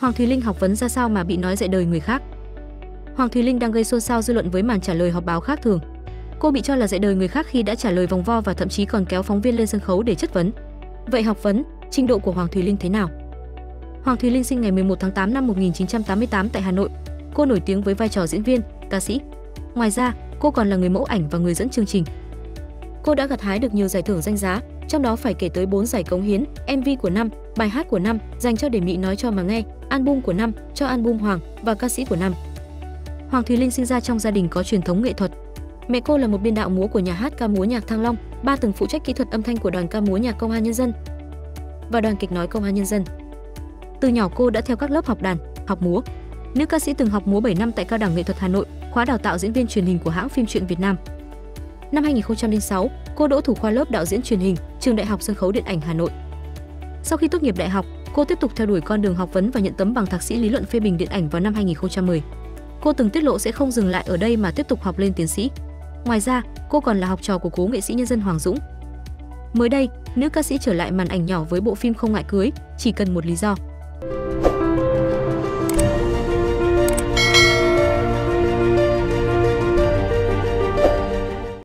Hoàng Thùy Linh học vấn ra sao mà bị nói dạy đời người khác? Hoàng Thùy Linh đang gây xôn xao dư luận với màn trả lời họp báo khác thường. Cô bị cho là dạy đời người khác khi đã trả lời vòng vo và thậm chí còn kéo phóng viên lên sân khấu để chất vấn. Vậy học vấn, trình độ của Hoàng Thùy Linh thế nào? Hoàng Thùy Linh sinh ngày 11 tháng 8 năm 1988 tại Hà Nội. Cô nổi tiếng với vai trò diễn viên, ca sĩ. Ngoài ra, cô còn là người mẫu ảnh và người dẫn chương trình. Cô đã gặt hái được nhiều giải thưởng danh giá, trong đó phải kể tới 4 giải cống hiến, MV của năm, bài hát của năm dành cho Để Mị nói cho mà nghe, album của năm cho album Hoàng và ca sĩ của năm. Hoàng Thùy Linh sinh ra trong gia đình có truyền thống nghệ thuật. Mẹ cô là một biên đạo múa của nhà hát ca múa nhạc Thăng Long, ba từng phụ trách kỹ thuật âm thanh của đoàn ca múa nhạc Công an Nhân dân và đoàn kịch nói Công an Nhân dân. Từ nhỏ cô đã theo các lớp học đàn, học múa. Nữ ca sĩ từng học múa 7 năm tại Cao đẳng Nghệ thuật Hà Nội, khóa đào tạo diễn viên truyền hình của hãng phim truyện Việt Nam. Năm 2006, cô đỗ thủ khoa lớp đạo diễn truyền hình, trường Đại học Sân khấu Điện ảnh Hà Nội. Sau khi tốt nghiệp đại học, cô tiếp tục theo đuổi con đường học vấn và nhận tấm bằng thạc sĩ lý luận phê bình điện ảnh vào năm 2010. Cô từng tiết lộ sẽ không dừng lại ở đây mà tiếp tục học lên tiến sĩ. Ngoài ra, cô còn là học trò của cố nghệ sĩ nhân dân Hoàng Dũng. Mới đây, nữ ca sĩ trở lại màn ảnh nhỏ với bộ phim Không ngại cưới, Chỉ cần một lý do.